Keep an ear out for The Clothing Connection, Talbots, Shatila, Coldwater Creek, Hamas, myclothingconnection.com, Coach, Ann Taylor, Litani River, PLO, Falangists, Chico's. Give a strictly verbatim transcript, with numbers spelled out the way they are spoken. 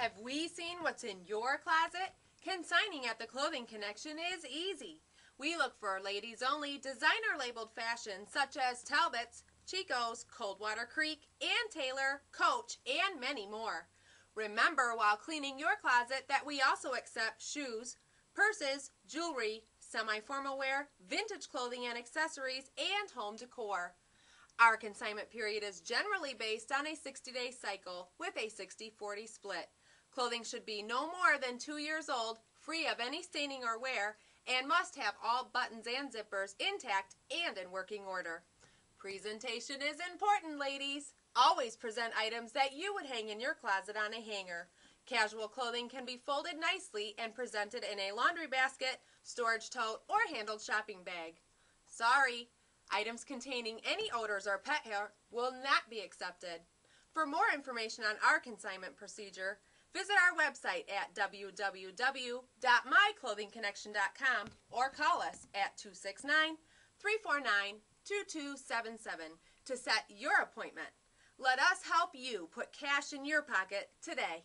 Have we seen what's in your closet? Consigning at The Clothing Connection is easy. We look for ladies-only designer-labeled fashion such as Talbots, Chico's, Coldwater Creek, Ann Taylor, Coach, and many more. Remember while cleaning your closet that we also accept shoes, purses, jewelry, semi-formal wear, vintage clothing and accessories, and home decor. Our consignment period is generally based on a sixty-day cycle with a sixty forty split. Clothing should be no more than two years old, free of any staining or wear, and must have all buttons and zippers intact and in working order. Presentation is important, ladies. Always present items that you would hang in your closet on a hanger. Casual clothing can be folded nicely and presented in a laundry basket, storage tote, or handled shopping bag. Sorry, items containing any odors or pet hair will not be accepted. For more information on our consignment procedure, visit our website at w w w dot my clothing connection dot com or call us at two six nine, three four nine, two two seven seven to set your appointment. Let us help you put cash in your pocket today.